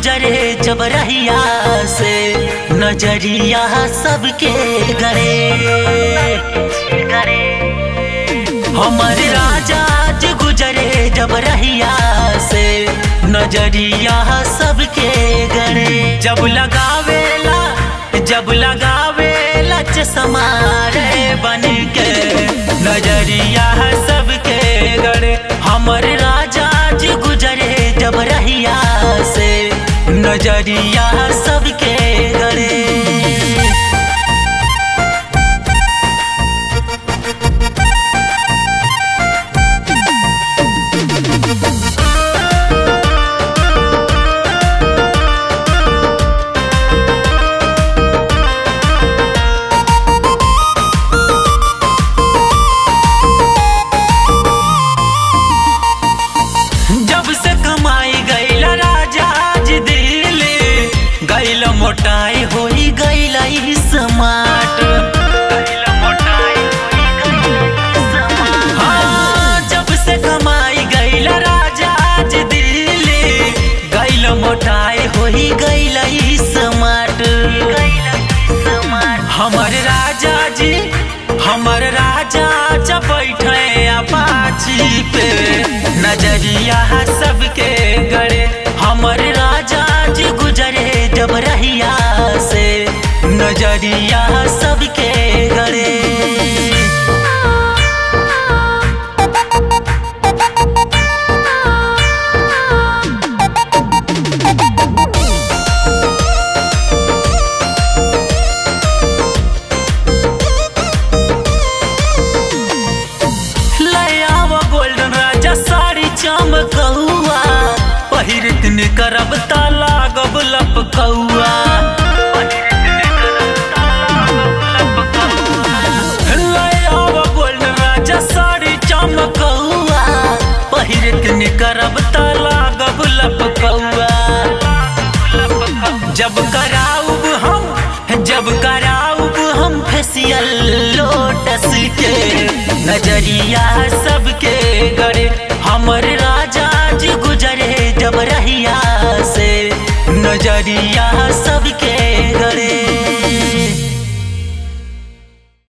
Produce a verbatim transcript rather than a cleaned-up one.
गुजरे चबरहिया से नजरिया सबके गरे गरे। हमारे राजा जी गुजरे चबरहिया से नजरिया सबके गरे। जब लगावेला जब लगावेला चश्मा रे बन के नजरिया सबके गरे। हमारे राजा जी गुजरे चबरहिया से नजरिया सबके गरे। मोटाई होई गईला स्मार्ट हाँ, जब से कमाई गईला राजा जी दिले गईला मोटाई होई गईला स्मार्ट। हमर राजा जी हमर राजा जब बैठे अपाची पे नजरिया सबके गड़े। हमर राजा जी गुजरे चबरहिया से नजरिया सबके गड़े। ले आव गोल्डन राजा साड़ी चमकहुआ पहिरतन करब ताला लपकौआ गोल्डन राजा साड़ी चमकौआ पहिरत निकरब ताला गब लपकौआ। जब कराऊब हम जब कराऊब हम फेसियल लोटस के नजरिया सबके गड़े। हमर राजा जी गुजरे चबरहिया से नजरिया सबके